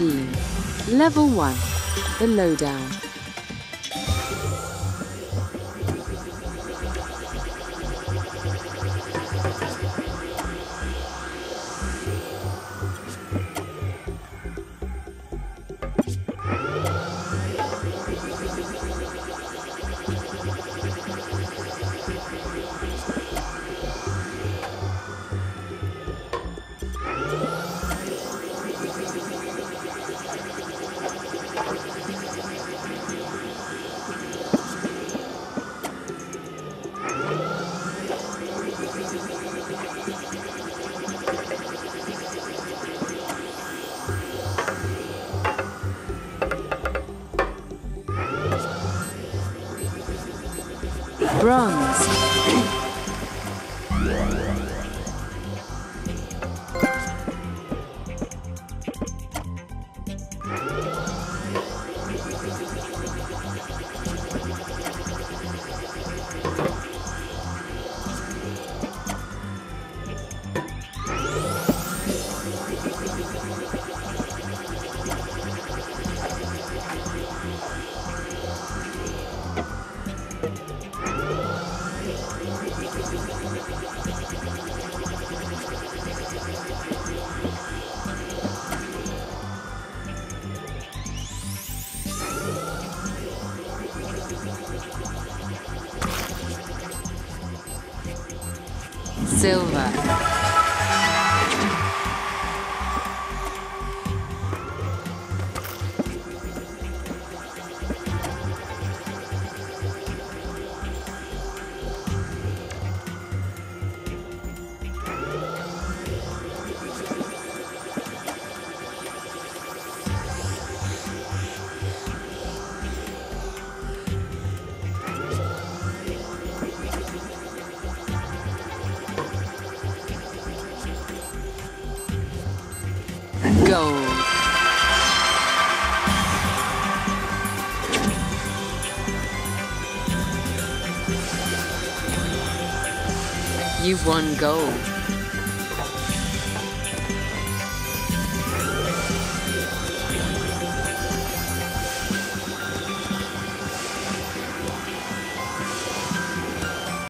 routine. Level 1. The Lowdown. Bronze. Silver. Gold. You've won gold.